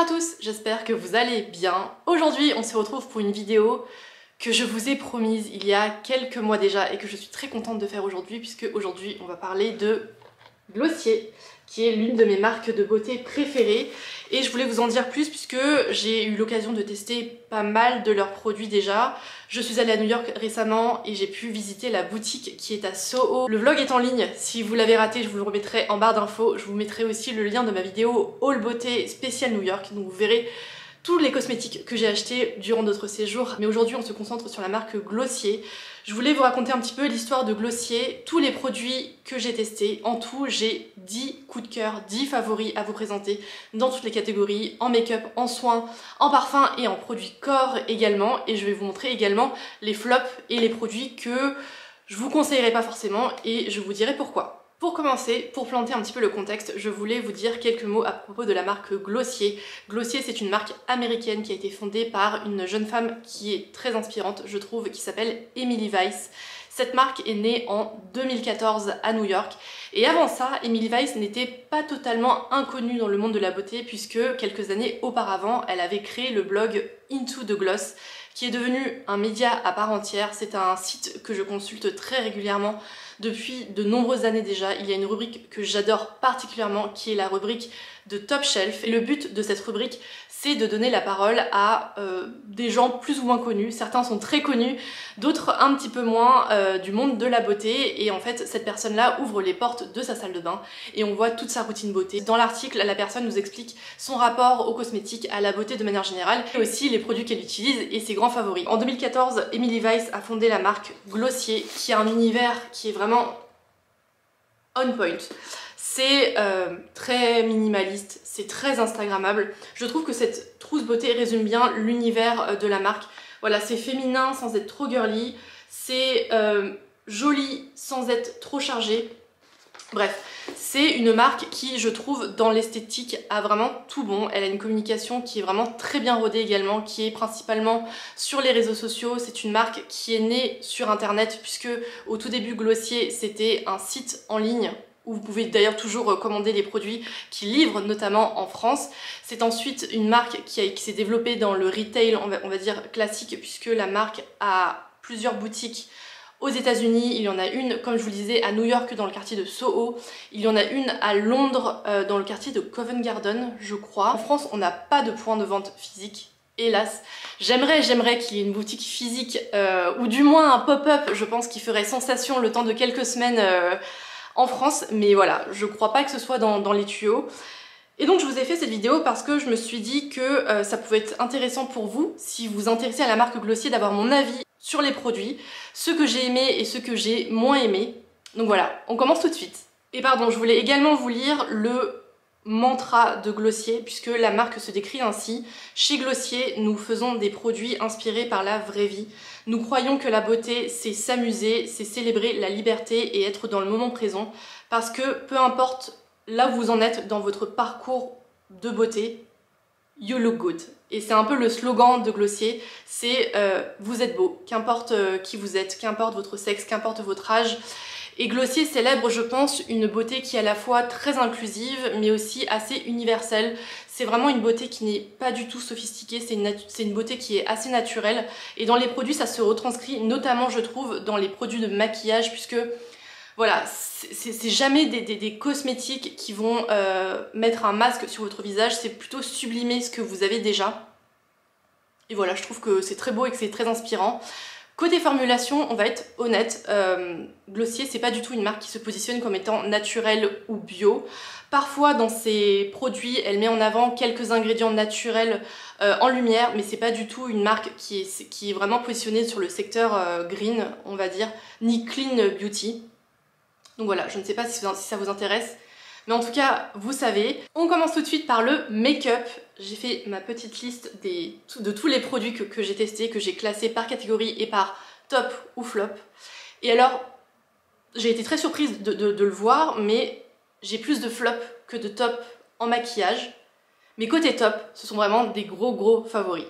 à tous, j'espère que vous allez bien. Aujourd'hui on se retrouve pour une vidéo que je vous ai promise il y a quelques mois déjà et que je suis très contente de faire aujourd'hui, puisque aujourd'hui on va parler de Glossier, qui est l'une de mes marques de beauté préférées, et je voulais vous en dire plus puisque j'ai eu l'occasion de tester pas mal de leurs produits déjà. Je suis allée à New York récemment et j'ai pu visiter la boutique qui est à Soho. Le vlog est en ligne, si vous l'avez raté je vous le remettrai en barre d'infos. Je vous mettrai aussi le lien de ma vidéo Haul Beauté spéciale New York, donc vous verrez tous les cosmétiques que j'ai achetés durant notre séjour. Mais aujourd'hui on se concentre sur la marque Glossier. Je voulais vous raconter un petit peu l'histoire de Glossier, tous les produits que j'ai testés. En tout, j'ai 10 coups de cœur, 10 favoris à vous présenter dans toutes les catégories, en make-up, en soins, en parfums et en produits corps également. Et je vais vous montrer également les flops et les produits que je vous conseillerais pas forcément et je vous dirai pourquoi. Pour commencer, pour planter un petit peu le contexte, je voulais vous dire quelques mots à propos de la marque Glossier. Glossier, c'est une marque américaine qui a été fondée par une jeune femme qui est très inspirante, je trouve, qui s'appelle Emily Weiss. Cette marque est née en 2014 à New York. Et avant ça, Emily Weiss n'était pas totalement inconnue dans le monde de la beauté, puisque quelques années auparavant, elle avait créé le blog Into the Gloss, qui est devenu un média à part entière. C'est un site que je consulte très régulièrement depuis de nombreuses années déjà. Il y a une rubrique que j'adore particulièrement qui est la rubrique de Top Shelf. Et le but de cette rubrique, c'est de donner la parole à des gens plus ou moins connus. Certains sont très connus, d'autres un petit peu moins du monde de la beauté. Et en fait, cette personne-là ouvre les portes de sa salle de bain et on voit toute sa routine beauté. Dans l'article, la personne nous explique son rapport aux cosmétiques, à la beauté de manière générale, et aussi les produits qu'elle utilise et ses grands favoris. En 2014, Emily Weiss a fondé la marque Glossier, qui a un univers qui est vraiment on point. C'est très minimaliste, c'est très instagrammable. Je trouve que cette trousse beauté résume bien l'univers de la marque. Voilà, c'est féminin sans être trop girly, c'est joli sans être trop chargé. Bref, c'est une marque qui, je trouve, dans l'esthétique, a vraiment tout bon. Elle a une communication qui est vraiment très bien rodée également, qui est principalement sur les réseaux sociaux. C'est une marque qui est née sur internet, puisque au tout début, Glossier, c'était un site en ligne où vous pouvez d'ailleurs toujours commander les produits qu'ils livrent, notamment en France. C'est ensuite une marque qui s'est développée dans le retail, on va dire classique, puisque la marque a plusieurs boutiques aux États-Unis. Il y en a une, comme je vous le disais, à New York dans le quartier de Soho. Il y en a une à Londres dans le quartier de Covent Garden, je crois. En France, on n'a pas de point de vente physique, hélas. J'aimerais qu'il y ait une boutique physique ou du moins un pop-up, je pense, qui ferait sensation le temps de quelques semaines en France. Mais voilà, je crois pas que ce soit dans les tuyaux. Et donc je vous ai fait cette vidéo parce que je me suis dit que ça pouvait être intéressant pour vous, si vous vous intéressez à la marque Glossier, d'avoir mon avis sur les produits, ce que j'ai aimé et ce que j'ai moins aimé. Donc voilà, on commence tout de suite. Et pardon, je voulais également vous lire le mantra de Glossier, puisque la marque se décrit ainsi. Chez Glossier, nous faisons des produits inspirés par la vraie vie. Nous croyons que la beauté, c'est s'amuser, c'est célébrer la liberté et être dans le moment présent, parce que peu importe là où vous en êtes dans votre parcours de beauté, you look good. Et c'est un peu le slogan de Glossier, c'est vous êtes beau, qu'importe qui vous êtes, qu'importe votre sexe, qu'importe votre âge. Et Glossier célèbre, je pense, une beauté qui est à la fois très inclusive mais aussi assez universelle. C'est vraiment une beauté qui n'est pas du tout sophistiquée, c'est une beauté qui est assez naturelle. Et dans les produits, ça se retranscrit notamment, je trouve, dans les produits de maquillage, puisque voilà, c'est jamais des cosmétiques qui vont mettre un masque sur votre visage, c'est plutôt sublimer ce que vous avez déjà. Et voilà, je trouve que c'est très beau et que c'est très inspirant. Côté formulation, on va être honnête, Glossier, c'est pas du tout une marque qui se positionne comme étant naturelle ou bio. Parfois, dans ses produits, elle met en avant quelques ingrédients naturels en lumière, mais c'est pas du tout une marque qui est vraiment positionnée sur le secteur green, on va dire, ni clean beauty. Donc voilà, je ne sais pas si ça vous intéresse, mais en tout cas, vous savez. On commence tout de suite par le make-up. J'ai fait ma petite liste de tous les produits que j'ai testés, que j'ai classés par catégorie et par top ou flop. Et alors, j'ai été très surprise de le voir, mais j'ai plus de flop que de top en maquillage. Mais côté top, ce sont vraiment des gros favoris.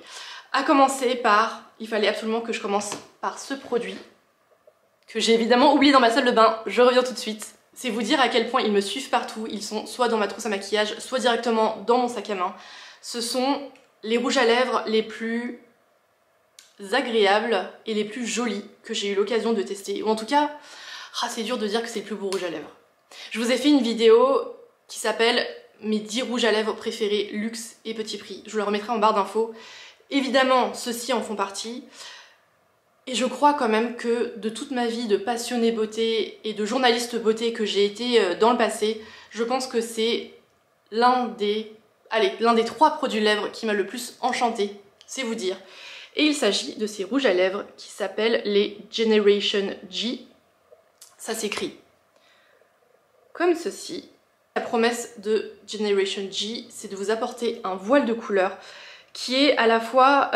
À commencer par, il fallait absolument que je commence par ce produit, que j'ai évidemment oublié dans ma salle de bain, je reviens tout de suite. C'est vous dire à quel point ils me suivent partout, ils sont soit dans ma trousse à maquillage, soit directement dans mon sac à main. Ce sont les rouges à lèvres les plus agréables et les plus jolis que j'ai eu l'occasion de tester. Ou en tout cas, c'est dur de dire que c'est le plus beau rouge à lèvres. Je vous ai fait une vidéo qui s'appelle mes 10 rouges à lèvres préférés luxe et petit prix. Je vous la remettrai en barre d'infos. Évidemment, ceux-ci en font partie. Et je crois quand même que de toute ma vie de passionnée beauté et de journaliste beauté que j'ai été dans le passé, je pense que c'est l'un des 3 produits lèvres qui m'a le plus enchantée, c'est vous dire. Et il s'agit de ces rouges à lèvres qui s'appellent les Generation G. Ça s'écrit comme ceci. La promesse de Generation G, c'est de vous apporter un voile de couleur qui est à la fois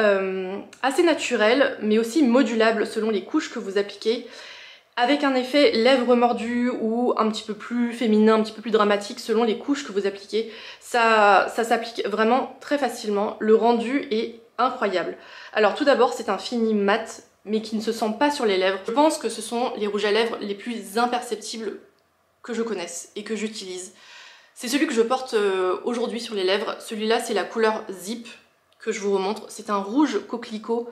assez naturel mais aussi modulable selon les couches que vous appliquez, avec un effet lèvres mordues ou un petit peu plus féminin, un petit peu plus dramatique selon les couches que vous appliquez. Ça s'applique vraiment très facilement, le rendu est incroyable. Alors tout d'abord, c'est un fini mat mais qui ne se sent pas sur les lèvres. Je pense que ce sont les rouges à lèvres les plus imperceptibles que je connaisse et que j'utilise. C'est celui que je porte aujourd'hui sur les lèvres. Celui-là, c'est la couleur Zip que je vous remontre. C'est un rouge coquelicot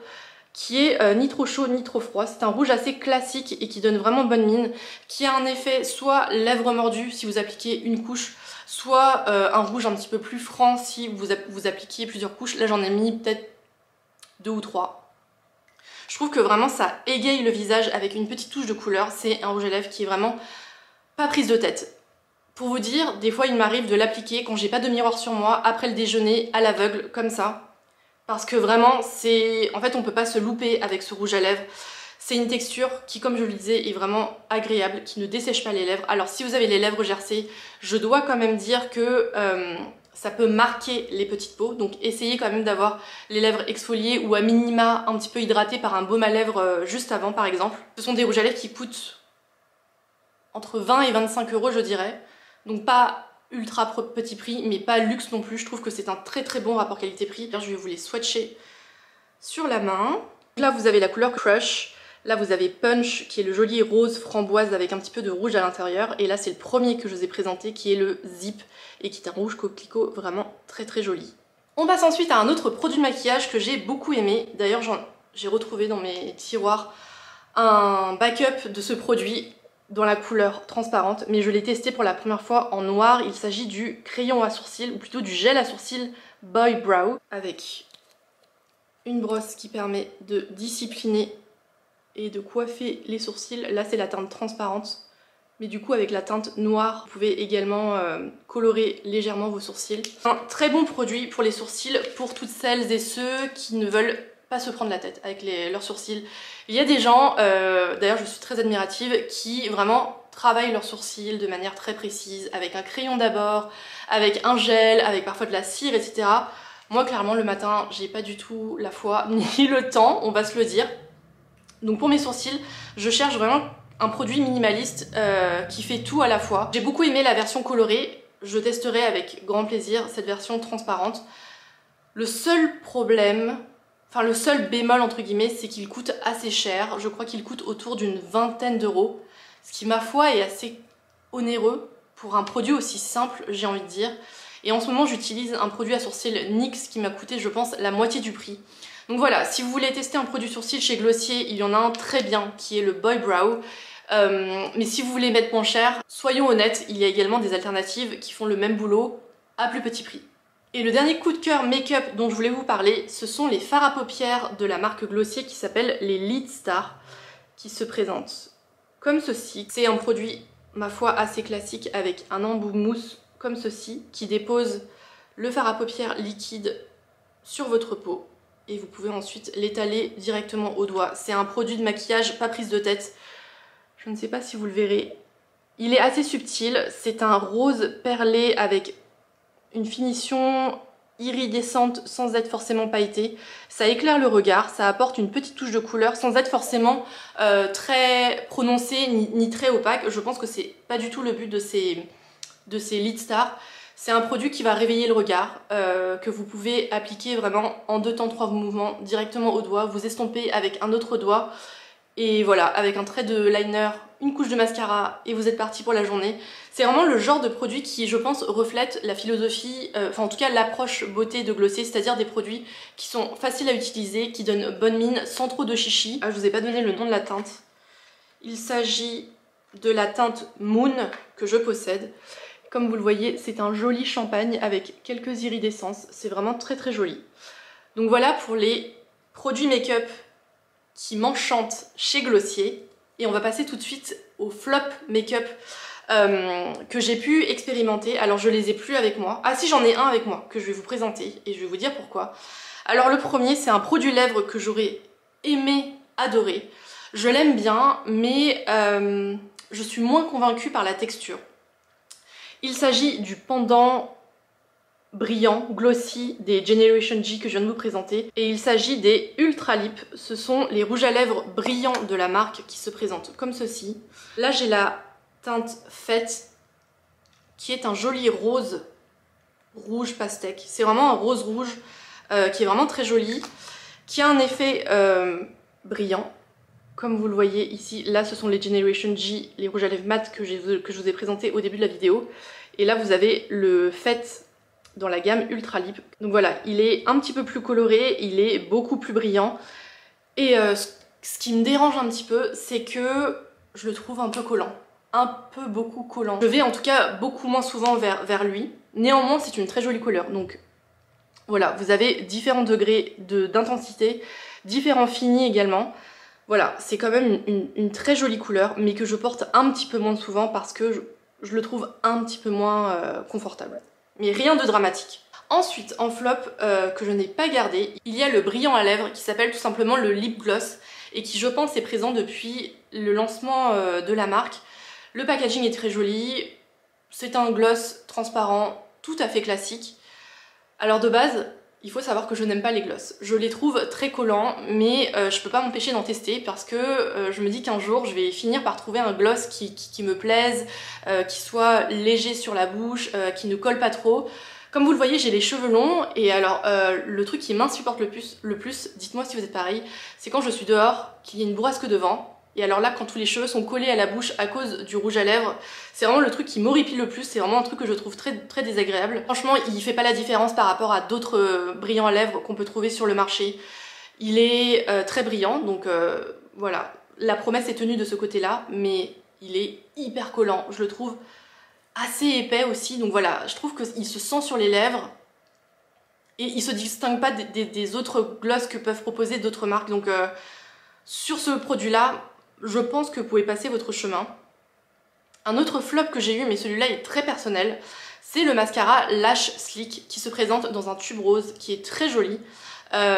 qui est ni trop chaud ni trop froid. C'est un rouge assez classique et qui donne vraiment bonne mine, qui a un effet soit lèvres mordues si vous appliquez une couche, soit un rouge un petit peu plus franc si vous appliquez plusieurs couches. Là, j'en ai mis peut-être 2 ou 3. Je trouve que vraiment ça égaye le visage avec une petite touche de couleur. C'est un rouge à lèvres qui est vraiment pas prise de tête. Pour vous dire, des fois il m'arrive de l'appliquer quand j'ai pas de miroir sur moi, après le déjeuner, à l'aveugle, comme ça. Parce que vraiment, c'est... En fait, on peut pas se louper avec ce rouge à lèvres. C'est une texture qui, comme je le disais, est vraiment agréable, qui ne dessèche pas les lèvres. Alors si vous avez les lèvres gercées, je dois quand même dire que ça peut marquer les petites peaux. Donc essayez quand même d'avoir les lèvres exfoliées ou à minima un petit peu hydratées par un baume à lèvres juste avant, par exemple. Ce sont des rouges à lèvres qui coûtent entre 20 et 25 €, je dirais. Donc pas ultra petit prix, mais pas luxe non plus. Je trouve que c'est un très très bon rapport qualité-prix. Je vais vous les swatcher sur la main. Là, vous avez la couleur Crush. Là, vous avez Punch, qui est le joli rose framboise avec un petit peu de rouge à l'intérieur. Et là, c'est le premier que je vous ai présenté, qui est le Zip, et qui est un rouge coquelicot vraiment très très joli. On passe ensuite à un autre produit de maquillage que j'ai beaucoup aimé. D'ailleurs, j'ai retrouvé dans mes tiroirs un backup de ce produit dans la couleur transparente, mais je l'ai testé pour la première fois en noir. Il s'agit du crayon à sourcils, ou plutôt du gel à sourcils Boy Brow, avec une brosse qui permet de discipliner et de coiffer les sourcils. Là, c'est la teinte transparente, mais du coup avec la teinte noire, vous pouvez également colorer légèrement vos sourcils. Un très bon produit pour les sourcils, pour toutes celles et ceux qui ne veulent pas se prendre la tête avec leurs sourcils. Il y a des gens, d'ailleurs je suis très admirative, qui vraiment travaillent leurs sourcils de manière très précise, avec un crayon d'abord, avec un gel, avec parfois de la cire, etc. Moi clairement le matin, j'ai pas du tout la foi ni le temps, on va se le dire. Donc pour mes sourcils, je cherche vraiment un produit minimaliste qui fait tout à la fois. J'ai beaucoup aimé la version colorée, je testerai avec grand plaisir cette version transparente. Le seul problème... Enfin, le seul bémol, entre guillemets, c'est qu'il coûte assez cher. Je crois qu'il coûte autour d'une 20aine d'euros. Ce qui, ma foi, est assez onéreux pour un produit aussi simple, j'ai envie de dire. Et en ce moment, j'utilise un produit à sourcils NYX qui m'a coûté, je pense, la moitié du prix. Donc voilà, si vous voulez tester un produit sourcil chez Glossier, il y en a un très bien qui est le Boy Brow. Mais si vous voulez mettre moins cher, soyons honnêtes, il y a également des alternatives qui font le même boulot à plus petit prix. Et le dernier coup de cœur make-up dont je voulais vous parler, ce sont les fards à paupières de la marque Glossier qui s'appellent les Lidstar, qui se présentent comme ceci. C'est un produit, ma foi, assez classique avec un embout mousse comme ceci, qui dépose le fard à paupières liquide sur votre peau et vous pouvez ensuite l'étaler directement au doigt. C'est un produit de maquillage pas prise de tête, je ne sais pas si vous le verrez. Il est assez subtil, c'est un rose perlé avec une finition iridescente sans être forcément pailletée. Ça éclaire le regard, ça apporte une petite touche de couleur sans être forcément très prononcée ni très opaque. Je pense que c'est pas du tout le but de ces Lidstar. C'est un produit qui va réveiller le regard, que vous pouvez appliquer vraiment en 2 temps 3 mouvements directement au doigt, vous estomper avec un autre doigt Et voilà, avec un trait de liner, une couche de mascara et vous êtes parti pour la journée. C'est vraiment le genre de produit qui, je pense, reflète la philosophie, enfin en tout cas l'approche beauté de Glossier, c'est-à-dire des produits qui sont faciles à utiliser, qui donnent bonne mine, sans trop de chichi. Ah, je vous ai pas donné le nom de la teinte. Il s'agit de la teinte Moon que je possède. Comme vous le voyez, c'est un joli champagne avec quelques iridescences. C'est vraiment très très joli. Donc voilà pour les produits make-up qui m'enchantent chez Glossier. Et on va passer tout de suite au flop make-up que j'ai pu expérimenter. Alors je les ai plus avec moi. Ah si, j'en ai un avec moi que je vais vous présenter et je vais vous dire pourquoi. Alors le premier, c'est un produit lèvres que j'aurais aimé adorer. Je l'aime bien, mais je suis moins convaincue par la texture. Il s'agit du pendant brillant, glossy des Generation G que je viens de vous présenter. Et il s'agit des Ultra Lip. Ce sont les rouges à lèvres brillants de la marque qui se présentent comme ceci. Là, j'ai la teinte Fête qui est un joli rose, rouge pastèque. C'est vraiment un rose rouge qui est vraiment très joli, qui a un effet brillant. Comme vous le voyez ici, là ce sont les Generation G, les rouges à lèvres mat que je vous ai présenté au début de la vidéo. Et là vous avez le Fête dans la gamme Ultra Lip. Donc voilà, il est un petit peu plus coloré, il est beaucoup plus brillant. Et ce qui me dérange un petit peu, c'est que je le trouve un peu collant. Un peu beaucoup collant. Je vais en tout cas beaucoup moins souvent vers lui. Néanmoins, c'est une très jolie couleur. Donc voilà, vous avez différents degrés d'intensité, différents finis également. Voilà, c'est quand même une très jolie couleur, mais que je porte un petit peu moins souvent parce que je le trouve un petit peu moins confortable. Mais rien de dramatique. Ensuite, en flop, que je n'ai pas gardé, il y a le brillant à lèvres qui s'appelle tout simplement le Lip Gloss et qui, je pense, est présent depuis le lancement de la marque. Le packaging est très joli, c'est un gloss transparent tout à fait classique. Alors de base, il faut savoir que je n'aime pas les glosses. Je les trouve très collants, mais je peux pas m'empêcher d'en tester parce que je me dis qu'un jour je vais finir par trouver un gloss qui me plaise, qui soit léger sur la bouche, qui ne colle pas trop. Comme vous le voyez, j'ai les cheveux longs et alors le truc qui m'insupporte le plus, dites-moi si vous êtes pareil, c'est quand je suis dehors, qu'il y ait une bourrasque de vent. Et alors là, quand tous les cheveux sont collés à la bouche à cause du rouge à lèvres, c'est vraiment le truc qui m'horripile le plus, c'est vraiment un truc que je trouve très, très désagréable. Franchement, il fait pas la différence par rapport à d'autres brillants à lèvres qu'on peut trouver sur le marché. Il est très brillant, donc voilà, la promesse est tenue de ce côté-là, mais il est hyper collant. Je le trouve assez épais aussi, donc voilà, je trouve qu'il se sent sur les lèvres. Et il se distingue pas des autres glosses que peuvent proposer d'autres marques, donc sur ce produit-là, je pense que vous pouvez passer votre chemin. Un autre flop que j'ai eu, mais celui-là est très personnel, c'est le mascara Lash Slick qui se présente dans un tube rose qui est très joli.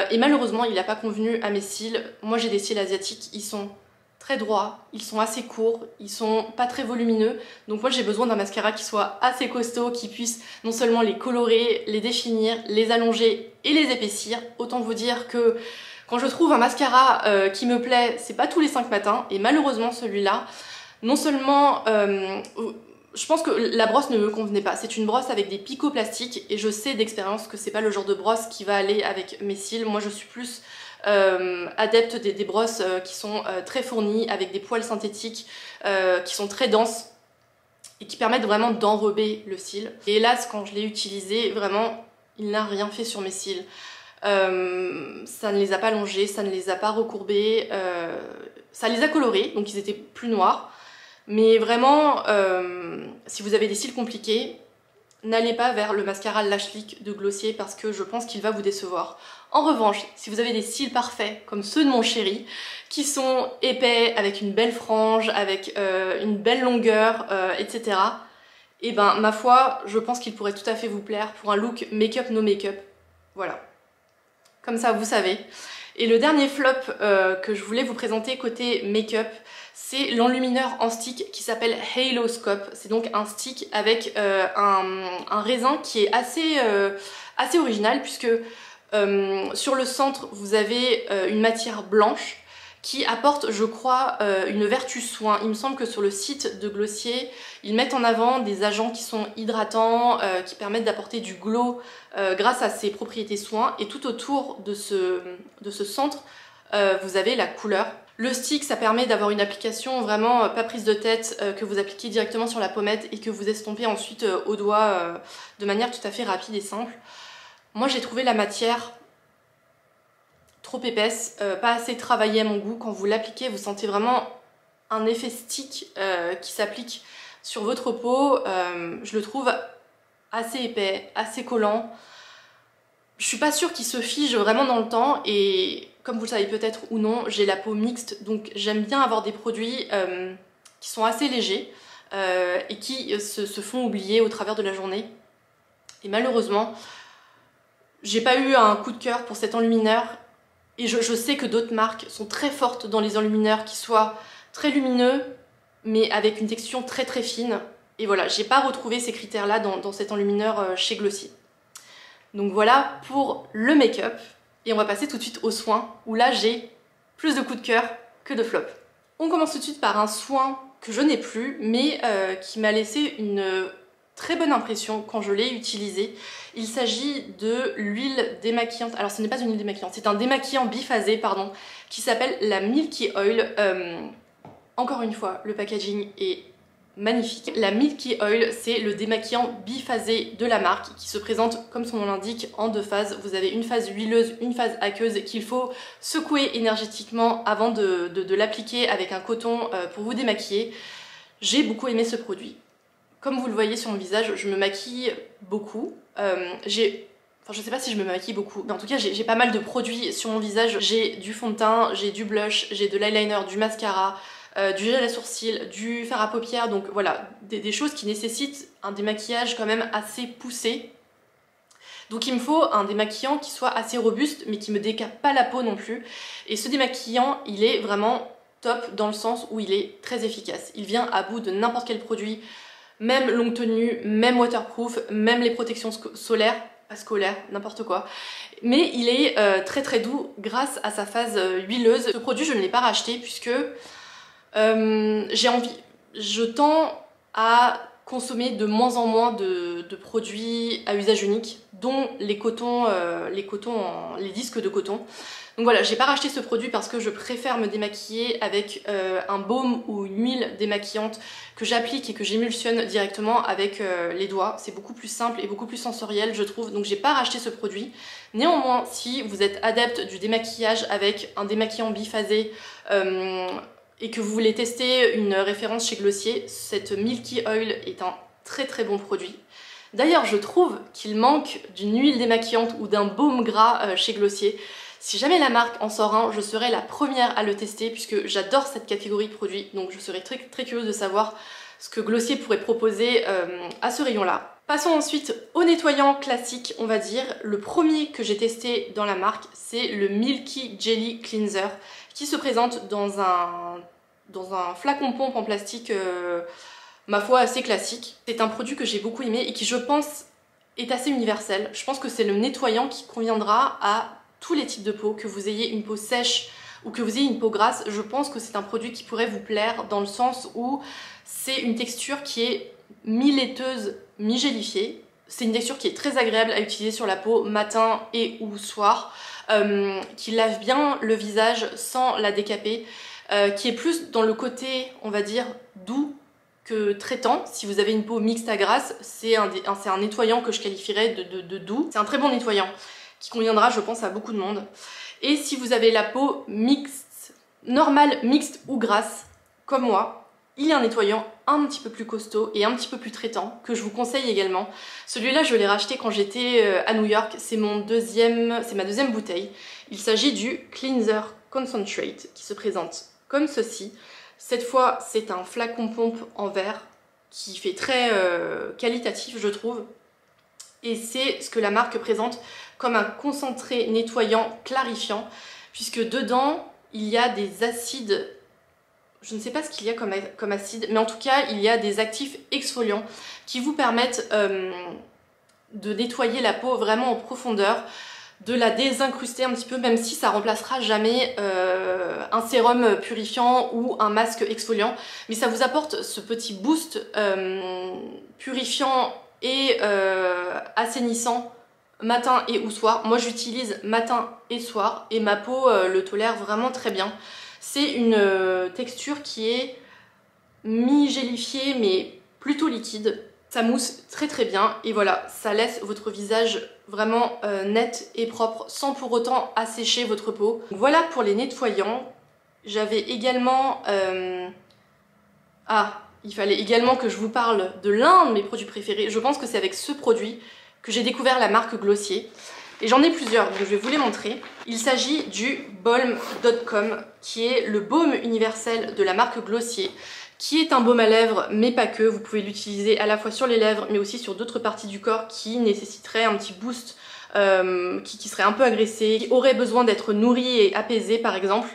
Et malheureusement, il n'a pas convenu à mes cils. Moi, j'ai des cils asiatiques, ils sont très droits, ils sont assez courts, ils sont pas très volumineux. Donc moi, j'ai besoin d'un mascara qui soit assez costaud, qui puisse non seulement les colorer, les définir, les allonger et les épaissir. Autant vous dire que quand je trouve un mascara qui me plaît, c'est pas tous les 5 matins, et malheureusement celui-là, non seulement je pense que la brosse ne me convenait pas, c'est une brosse avec des picots plastiques, et je sais d'expérience que c'est pas le genre de brosse qui va aller avec mes cils. Moi je suis plus adepte des brosses qui sont très fournies, avec des poils synthétiques, qui sont très denses, et qui permettent vraiment d'enrober le cil. Et hélas, quand je l'ai utilisé, vraiment, il n'a rien fait sur mes cils. Ça ne les a pas longés, ça ne les a pas recourbés, ça les a colorés, donc ils étaient plus noirs. Mais vraiment, si vous avez des cils compliqués, n'allez pas vers le mascara Lash Slick de Glossier parce que je pense qu'il va vous décevoir. En revanche, si vous avez des cils parfaits, comme ceux de mon chéri, qui sont épais, avec une belle frange, avec une belle longueur, etc. Et ben, ma foi, je pense qu'il pourrait tout à fait vous plaire pour un look make-up, no make-up. Voilà. Comme ça, vous savez. Et le dernier flop que je voulais vous présenter côté make-up, c'est l'enlumineur en stick qui s'appelle Haloscope. C'est donc un stick avec un raisin qui est assez original puisque sur le centre, vous avez une matière blanche qui apporte, je crois, une vertu soin. Il me semble que sur le site de Glossier, ils mettent en avant des agents qui sont hydratants, qui permettent d'apporter du glow grâce à ses propriétés soins. Et tout autour de ce centre, vous avez la couleur. Le stick, ça permet d'avoir une application vraiment pas prise de tête, que vous appliquez directement sur la pommette et que vous estompez ensuite au doigt de manière tout à fait rapide et simple. Moi j'ai trouvé la matière trop épaisse, pas assez travaillée à mon goût. Quand vous l'appliquez, vous sentez vraiment un effet stick qui s'applique sur votre peau. Je le trouve assez épais, assez collant. Je suis pas sûre qu'il se fige vraiment dans le temps et comme vous le savez peut-être ou non, j'ai la peau mixte, donc j'aime bien avoir des produits qui sont assez légers et qui se font oublier au travers de la journée. Et malheureusement, j'ai pas eu un coup de cœur pour cet enlumineur et je sais que d'autres marques sont très fortes dans les enlumineurs qui soient très lumineux mais avec une texture très fine. Et voilà, j'ai pas retrouvé ces critères-là dans cet enlumineur chez Glossier. Donc voilà pour le make-up, et on va passer tout de suite aux soins, où là j'ai plus de coups de cœur que de flop. On commence tout de suite par un soin que je n'ai plus, mais qui m'a laissé une très bonne impression quand je l'ai utilisé. Il s'agit de l'huile démaquillante, alors ce n'est pas une huile démaquillante, c'est un démaquillant biphasé, pardon, qui s'appelle la Milky Oil. Encore une fois, le packaging est magnifique. La Milky Oil, c'est le démaquillant biphasé de la marque qui se présente, comme son nom l'indique, en deux phases. Vous avez une phase huileuse, une phase aqueuse qu'il faut secouer énergétiquement avant de l'appliquer avec un coton pour vous démaquiller. J'ai beaucoup aimé ce produit. Comme vous le voyez sur mon visage, je me maquille beaucoup. Enfin, je sais pas si je me maquille beaucoup, mais en tout cas j'ai pas mal de produits sur mon visage. J'ai du fond de teint, j'ai du blush, j'ai de l'eyeliner, du mascara, du gel à sourcils, du fer à paupières, donc voilà, des choses qui nécessitent un démaquillage quand même assez poussé. Donc il me faut un démaquillant qui soit assez robuste, mais qui me décape pas la peau non plus. Et ce démaquillant, il est vraiment top dans le sens où il est très efficace. Il vient à bout de n'importe quel produit, même longue tenue, même waterproof, même les protections solaires, pas scolaires, n'importe quoi. Mais il est très doux grâce à sa phase huileuse. Ce produit, je ne l'ai pas racheté puisque... je tends à consommer de moins en moins de produits à usage unique, dont les disques de coton. Donc voilà, j'ai pas racheté ce produit parce que je préfère me démaquiller avec un baume ou une huile démaquillante que j'applique et que j'émulsionne directement avec les doigts. C'est beaucoup plus simple et beaucoup plus sensoriel, je trouve, donc j'ai pas racheté ce produit. Néanmoins, si vous êtes adepte du démaquillage avec un démaquillant biphasé, et que vous voulez tester une référence chez Glossier, cette Milky Oil est un très bon produit. D'ailleurs, je trouve qu'il manque d'une huile démaquillante ou d'un baume gras chez Glossier. Si jamais la marque en sort un, je serai la première à le tester puisque j'adore cette catégorie de produits, donc je serai très curieuse de savoir ce que Glossier pourrait proposer à ce rayon-là. Passons ensuite au nettoyant classique, on va dire. Le premier que j'ai testé dans la marque, c'est le Milky Jelly Cleanser qui se présente dans un flacon pompe en plastique, ma foi, assez classique. C'est un produit que j'ai beaucoup aimé et qui, je pense, est assez universel. Je pense que c'est le nettoyant qui conviendra à tous les types de peau, que vous ayez une peau sèche ou que vous ayez une peau grasse. Je pense que c'est un produit qui pourrait vous plaire dans le sens où c'est une texture qui est mi-laiteuse, mi-gélifiée. C'est une texture qui est très agréable à utiliser sur la peau matin et ou soir, qui lave bien le visage sans la décaper, qui est plus dans le côté, on va dire, doux que traitant. Si vous avez une peau mixte à grasse, c'est un nettoyant que je qualifierais de doux. C'est un très bon nettoyant qui conviendra, je pense, à beaucoup de monde. Et si vous avez la peau mixte, normale, mixte ou grasse, comme moi, il y a un nettoyant un petit peu plus costaud et un petit peu plus traitant que je vous conseille également. Celui-là, je l'ai racheté quand j'étais à New York. C'est ma deuxième bouteille. Il s'agit du Cleanser Concentrate qui se présente comme ceci. Cette fois, c'est un flacon pompe en verre qui fait très qualitatif, je trouve. Et c'est ce que la marque présente comme un concentré nettoyant clarifiant, puisque dedans, il y a des acides. Je ne sais pas ce qu'il y a comme acide, mais en tout cas, il y a des actifs exfoliants qui vous permettent de nettoyer la peau vraiment en profondeur, de la désincruster un petit peu, même si ça remplacera jamais un sérum purifiant ou un masque exfoliant. Mais ça vous apporte ce petit boost purifiant et assainissant matin et ou soir. Moi, j'utilise matin et soir et ma peau le tolère vraiment très bien. C'est une texture qui est mi-gélifiée mais plutôt liquide. Ça mousse très très bien et voilà, ça laisse votre visage vraiment net et propre sans pour autant assécher votre peau. Voilà pour les nettoyants. J'avais également... il fallait également que je vous parle de l'un de mes produits préférés. Je pense que c'est avec ce produit que j'ai découvert la marque Glossier. Et j'en ai plusieurs, donc je vais vous les montrer. Il s'agit du Balm Dotcom, qui est le baume universel de la marque Glossier, qui est un baume à lèvres, mais pas que. Vous pouvez l'utiliser à la fois sur les lèvres, mais aussi sur d'autres parties du corps qui nécessiteraient un petit boost, qui serait un peu agressé, qui aurait besoin d'être nourri et apaisé, par exemple.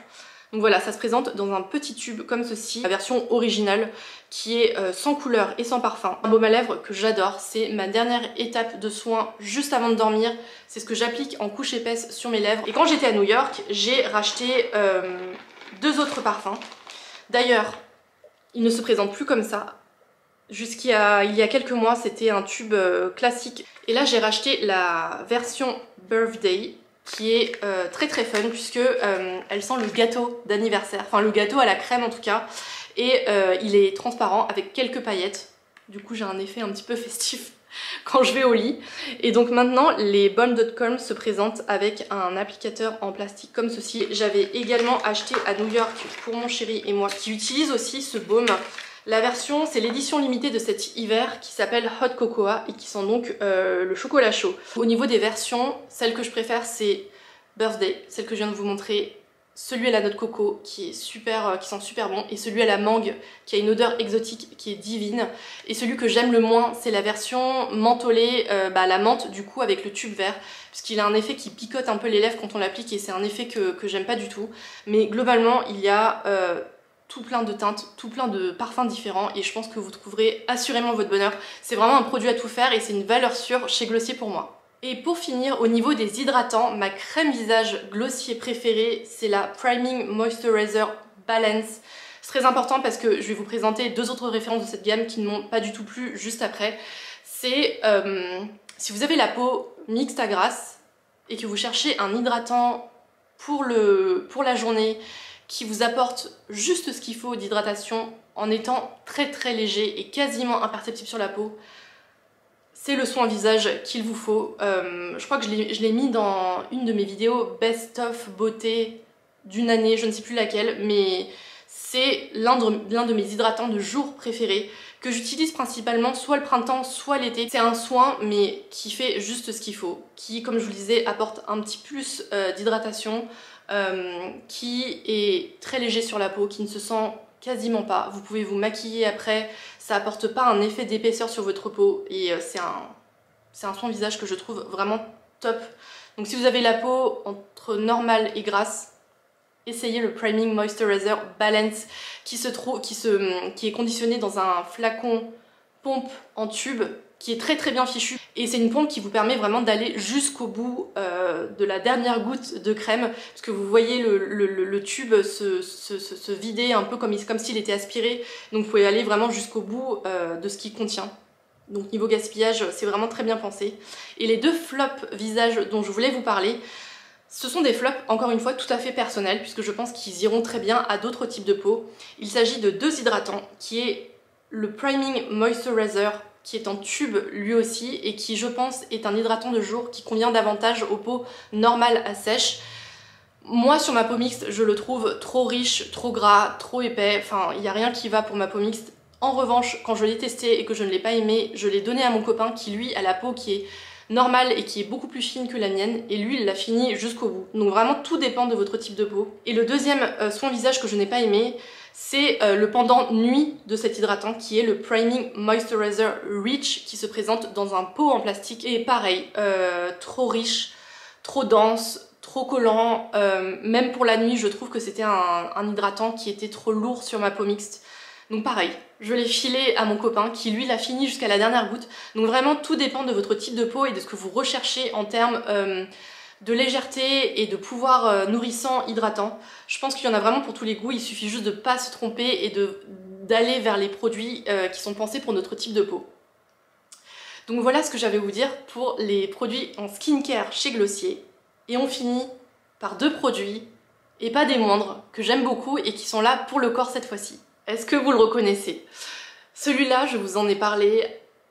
Donc voilà, ça se présente dans un petit tube comme ceci, la version originale qui est sans couleur et sans parfum. Un baume à lèvres que j'adore, c'est ma dernière étape de soin juste avant de dormir. C'est ce que j'applique en couche épaisse sur mes lèvres. Et quand j'étais à New York, j'ai racheté deux autres parfums. D'ailleurs, ils ne se présentent plus comme ça. Jusqu'à il y a quelques mois, c'était un tube classique. Et là, j'ai racheté la version Birthday, qui est très très fun puisque elle sent le gâteau d'anniversaire, enfin le gâteau à la crème en tout cas, et il est transparent avec quelques paillettes. Du coup j'ai un effet un petit peu festif quand je vais au lit. Et donc maintenant les Balm Dotcom se présentent avec un applicateur en plastique comme ceci. J'avais également acheté à New York pour mon chéri et moi qui utilise aussi ce baume. La version, c'est l'édition limitée de cet hiver qui s'appelle Hot Cocoa et qui sent donc le chocolat chaud. Au niveau des versions, celle que je préfère c'est Birthday, celle que je viens de vous montrer, celui à la noix de coco qui est super, qui sent super bon, et celui à la mangue qui a une odeur exotique qui est divine. Et celui que j'aime le moins, c'est la version mentholée, la menthe du coup avec le tube vert, puisqu'il a un effet qui picote un peu les lèvres quand on l'applique et c'est un effet que j'aime pas du tout. Mais globalement, il y a... tout plein de teintes, tout plein de parfums différents et je pense que vous trouverez assurément votre bonheur. C'est vraiment un produit à tout faire et c'est une valeur sûre chez Glossier pour moi. Et pour finir, au niveau des hydratants, ma crème visage Glossier préférée, c'est la Priming Moisturizer Balance. C'est très important parce que je vais vous présenter deux autres références de cette gamme qui ne m'ont pas du tout plu juste après. C'est si vous avez la peau mixte à grasse et que vous cherchez un hydratant pour la journée, qui vous apporte juste ce qu'il faut d'hydratation en étant très très léger et quasiment imperceptible sur la peau, c'est le soin visage qu'il vous faut. Je crois que je l'ai mis dans une de mes vidéos Best of Beauté d'une année, je ne sais plus laquelle, mais c'est l'un de mes hydratants de jour préférés que j'utilise principalement soit le printemps, soit l'été. C'est un soin mais qui fait juste ce qu'il faut, qui, comme je vous le disais, apporte un petit plus d'hydratation, qui est très léger sur la peau, qui ne se sent quasiment pas. Vous pouvez vous maquiller après, ça apporte pas un effet d'épaisseur sur votre peau et c'est un soin visage que je trouve vraiment top. Donc si vous avez la peau entre normale et grasse, essayez le Priming Moisturizer Balance qui est conditionné dans un flacon pompe en tube qui est très très bien fichu, et c'est une pompe qui vous permet vraiment d'aller jusqu'au bout de la dernière goutte de crème, parce que vous voyez le tube se vider un peu comme s'il était aspiré, donc vous pouvez aller vraiment jusqu'au bout de ce qu'il contient. Donc niveau gaspillage, c'est vraiment très bien pensé. Et les deux flops visage dont je voulais vous parler, ce sont des flops, encore une fois, tout à fait personnels, puisque je pense qu'ils iront très bien à d'autres types de peau. Il s'agit de deux hydratants, qui est le Priming Moisturizer, qui est en tube lui aussi et qui, je pense, est un hydratant de jour qui convient davantage aux peaux normales à sèche. Moi, sur ma peau mixte, je le trouve trop riche, trop gras, trop épais, enfin, il n'y a rien qui va pour ma peau mixte. En revanche, quand je l'ai testé et que je ne l'ai pas aimé, je l'ai donné à mon copain qui, lui, a la peau qui est normale et qui est beaucoup plus fine que la mienne, et lui, il l'a fini jusqu'au bout. Donc vraiment, tout dépend de votre type de peau. Et le deuxième soin visage que je n'ai pas aimé, c'est le pendant nuit de cet hydratant qui est le Priming Moisturizer Rich, qui se présente dans un pot en plastique, et pareil, trop riche, trop dense, trop collant, même pour la nuit je trouve que c'était un hydratant qui était trop lourd sur ma peau mixte. Donc pareil, je l'ai filé à mon copain qui lui l'a fini jusqu'à la dernière goutte. Donc vraiment tout dépend de votre type de peau et de ce que vous recherchez en termes de légèreté et de pouvoir nourrissant, hydratant. Je pense qu'il y en a vraiment pour tous les goûts, il suffit juste de ne pas se tromper et d'aller vers les produits qui sont pensés pour notre type de peau. Donc voilà ce que j'avais à vous dire pour les produits en skincare chez Glossier. Et on finit par deux produits et pas des moindres, que j'aime beaucoup et qui sont là pour le corps cette fois-ci. Est-ce que vous le reconnaissez? Celui-là, je vous en ai parlé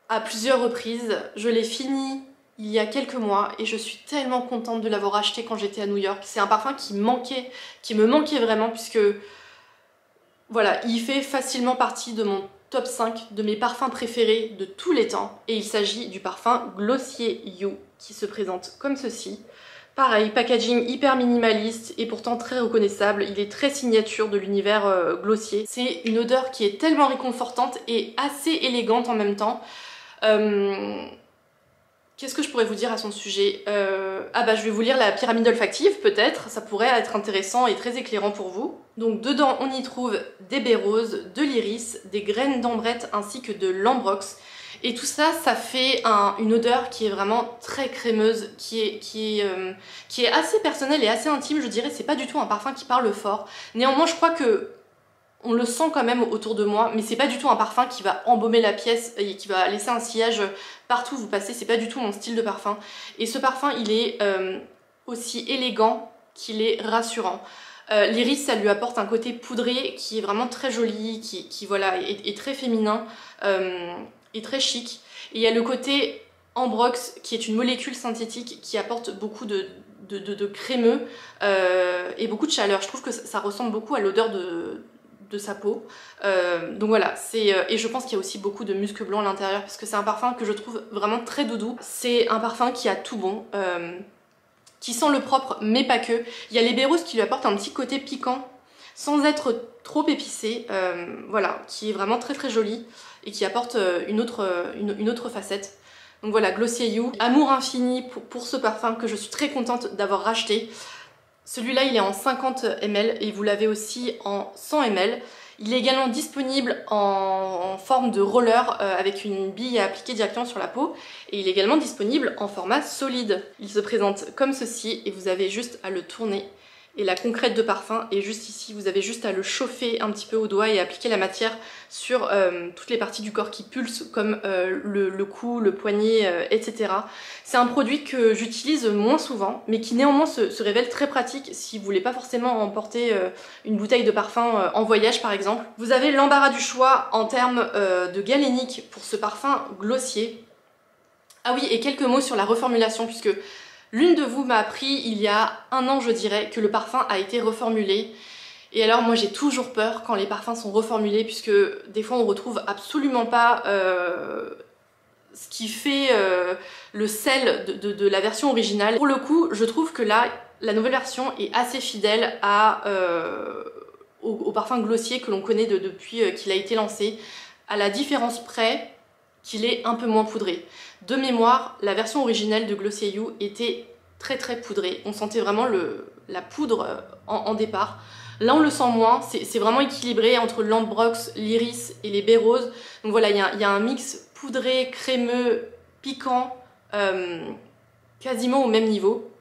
à plusieurs reprises, je l'ai fini il y a quelques mois et je suis tellement contente de l'avoir acheté quand j'étais à New York. C'est un parfum qui me manquait vraiment, puisque voilà, il fait facilement partie de mon top 5 de mes parfums préférés de tous les temps, et il s'agit du parfum Glossier You qui se présente comme ceci. Pareil, packaging hyper minimaliste et pourtant très reconnaissable, il est très signature de l'univers Glossier. C'est une odeur qui est tellement réconfortante et assez élégante en même temps. Qu'est-ce que je pourrais vous dire à son sujet? Ah bah je vais vous lire la pyramide olfactive peut-être, ça pourrait être intéressant et très éclairant pour vous. Donc dedans on y trouve des baies roses, de l'iris, des graines d'ambrette ainsi que de l'ambrox. Et tout ça, ça fait une odeur qui est vraiment très crémeuse, qui est assez personnelle et assez intime, je dirais. C'est pas du tout un parfum qui parle fort. Néanmoins je crois que on le sent quand même autour de moi, mais c'est pas du tout un parfum qui va embaumer la pièce et qui va laisser un sillage partout où vous passez. C'est pas du tout mon style de parfum. Et ce parfum, il est aussi élégant qu'il est rassurant. L'iris, ça lui apporte un côté poudré qui est vraiment très joli, qui est très féminin et très chic. Et il y a le côté ambrox qui est une molécule synthétique qui apporte beaucoup de crémeux et beaucoup de chaleur. Je trouve que ça ressemble beaucoup à l'odeur de sa peau, donc voilà, et je pense qu'il y a aussi beaucoup de musc blanc à l'intérieur, parce que c'est un parfum que je trouve vraiment très doudou. C'est un parfum qui a tout bon, qui sent le propre mais pas que. Il y a les baies roses qui lui apportent un petit côté piquant sans être trop épicé, voilà, qui est vraiment très très joli et qui apporte une autre facette. Donc voilà, Glossier You, amour infini pour ce parfum que je suis très contente d'avoir racheté. Celui-là, il est en 50 ml et vous l'avez aussi en 100 ml. Il est également disponible en forme de roller avec une bille à appliquer directement sur la peau. Et il est également disponible en format solide. Il se présente comme ceci et vous avez juste à le tourner. Et la concrète de parfum est juste ici. Vous avez juste à le chauffer un petit peu au doigt et appliquer la matière sur toutes les parties du corps qui pulsent, comme le cou, le poignet, etc. C'est un produit que j'utilise moins souvent, mais qui néanmoins se révèle très pratique si vous voulez pas forcément emporter une bouteille de parfum en voyage par exemple. Vous avez l'embarras du choix en termes de galénique pour ce parfum Glossier. Ah oui, et quelques mots sur la reformulation, puisque l'une de vous m'a appris il y a un an je dirais que le parfum a été reformulé. Et alors moi j'ai toujours peur quand les parfums sont reformulés, puisque des fois on retrouve absolument pas ce qui fait le sel de la version originale. Pour le coup je trouve que là la nouvelle version est assez fidèle au parfum Glossier que l'on connaît depuis qu'il a été lancé, à la différence près qu'il est un peu moins poudré. De mémoire, la version originelle de Glossier You était très très poudrée. On sentait vraiment la poudre en départ. Là on le sent moins, c'est vraiment équilibré entre l'ambrox, l'iris et les baies roses. Donc voilà, il y a un mix poudré, crémeux, piquant, quasiment au même niveau.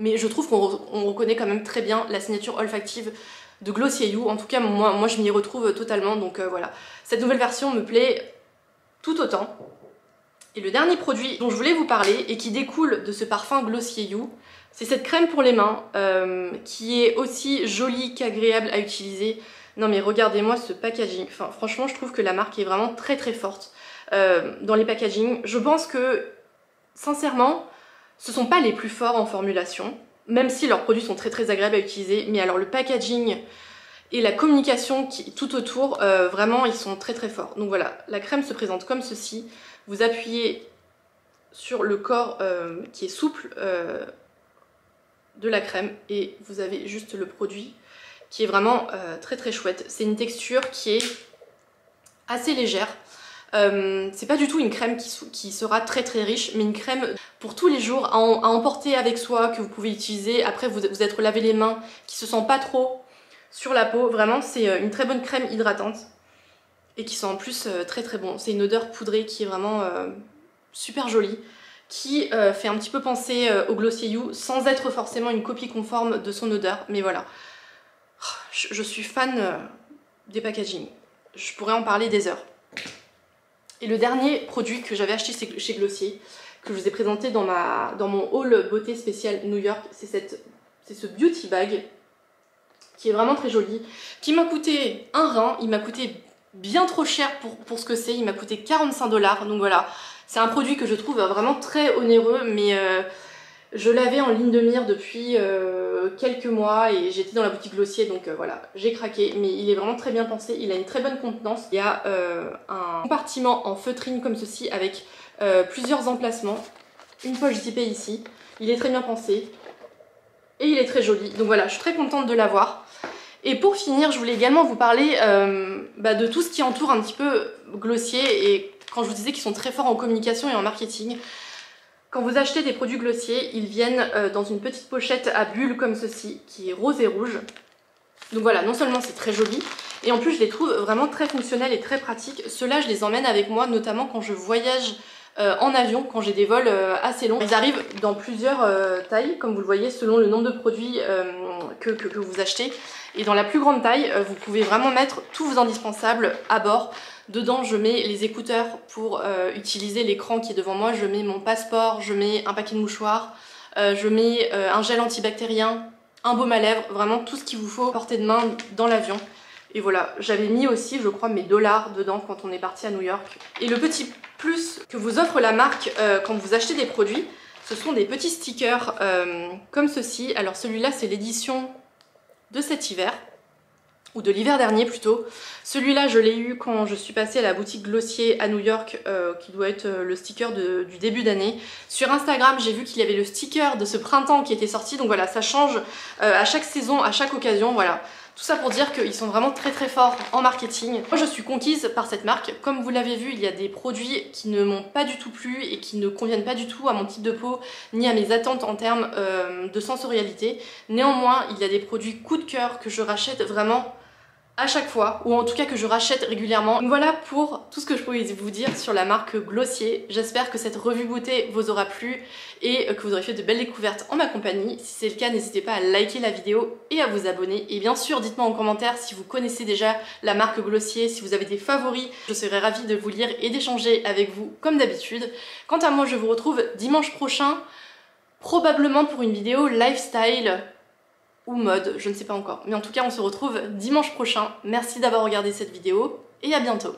Mais je trouve qu'on reconnaît quand même très bien la signature olfactive de Glossier You. En tout cas moi je m'y retrouve totalement, donc voilà. Cette nouvelle version me plaît tout autant. Et le dernier produit dont je voulais vous parler et qui découle de ce parfum Glossier You, c'est cette crème pour les mains qui est aussi jolie qu'agréable à utiliser. Non mais regardez-moi ce packaging, enfin franchement je trouve que la marque est vraiment très très forte dans les packagings. Je pense que sincèrement ce sont pas les plus forts en formulation, même si leurs produits sont très très agréables à utiliser, mais alors le packaging et la communication qui tout autour, vraiment ils sont très très forts. Donc voilà, la crème se présente comme ceci. Vous appuyez sur le corps qui est souple de la crème et vous avez juste le produit qui est vraiment très très chouette. C'est une texture qui est assez légère. C'est pas du tout une crème qui sera très très riche, mais une crème pour tous les jours à emporter avec soi, que vous pouvez utiliser après vous être lavé les mains, qui se sent pas trop sur la peau. Vraiment c'est une très bonne crème hydratante et qui sent en plus très très bon. C'est une odeur poudrée qui est vraiment super jolie, qui fait un petit peu penser au Glossier You sans être forcément une copie conforme de son odeur, mais voilà. Je suis fan des packagings, je pourrais en parler des heures. Et le dernier produit que j'avais acheté chez Glossier, que je vous ai présenté dans mon haul beauté spécial New York, c'est ce beauty bag qui est vraiment très joli, qui m'a coûté un rein, il m'a coûté bien trop cher pour ce que c'est, il m'a coûté 45 $, donc voilà, c'est un produit que je trouve vraiment très onéreux, mais je l'avais en ligne de mire depuis quelques mois et j'étais dans la boutique Glossier, donc voilà, j'ai craqué, mais il est vraiment très bien pensé, il a une très bonne contenance, il y a un compartiment en feutrine comme ceci avec plusieurs emplacements, une poche zippée ici, il est très bien pensé et il est très joli, donc voilà, je suis très contente de l'avoir. Et pour finir, je voulais également vous parler de tout ce qui entoure un petit peu Glossier, et quand je vous disais qu'ils sont très forts en communication et en marketing, quand vous achetez des produits Glossier, ils viennent dans une petite pochette à bulles comme ceci, qui est rose et rouge. Donc voilà, non seulement c'est très joli, et en plus je les trouve vraiment très fonctionnels et très pratiques. Ceux-là, je les emmène avec moi, notamment quand je voyage en avion, quand j'ai des vols assez longs. Ils arrivent dans plusieurs tailles, comme vous le voyez, selon le nombre de produits que vous achetez. Et dans la plus grande taille, vous pouvez vraiment mettre tous vos indispensables à bord. Dedans, je mets les écouteurs pour utiliser l'écran qui est devant moi, je mets mon passeport, je mets un paquet de mouchoirs, je mets un gel antibactérien, un baume à lèvres, vraiment tout ce qu'il vous faut porter de main dans l'avion. Et voilà, j'avais mis aussi, je crois, mes $, dedans quand on est parti à New York. Et le petit plus que vous offre la marque quand vous achetez des produits, ce sont des petits stickers comme ceci. Alors celui-là, c'est l'édition de cet hiver, ou de l'hiver dernier plutôt. Celui-là, je l'ai eu quand je suis passée à la boutique Glossier à New York, qui doit être le sticker du début d'année. Sur Instagram, j'ai vu qu'il y avait le sticker de ce printemps qui était sorti, donc voilà, ça change à chaque saison, à chaque occasion, voilà. Tout ça pour dire qu'ils sont vraiment très très forts en marketing. Moi, je suis conquise par cette marque. Comme vous l'avez vu, il y a des produits qui ne m'ont pas du tout plu et qui ne conviennent pas du tout à mon type de peau ni à mes attentes en termes de sensorialité. Néanmoins, il y a des produits coup de cœur que je rachète vraiment à chaque fois, ou en tout cas que je rachète régulièrement. Donc voilà pour tout ce que je pouvais vous dire sur la marque Glossier. J'espère que cette revue beauté vous aura plu et que vous aurez fait de belles découvertes en ma compagnie. Si c'est le cas, n'hésitez pas à liker la vidéo et à vous abonner. Et bien sûr, dites-moi en commentaire si vous connaissez déjà la marque Glossier, si vous avez des favoris. Je serai ravie de vous lire et d'échanger avec vous comme d'habitude. Quant à moi, je vous retrouve dimanche prochain, probablement pour une vidéo lifestyle ou mode, je ne sais pas encore. Mais en tout cas, on se retrouve dimanche prochain. Merci d'avoir regardé cette vidéo et à bientôt.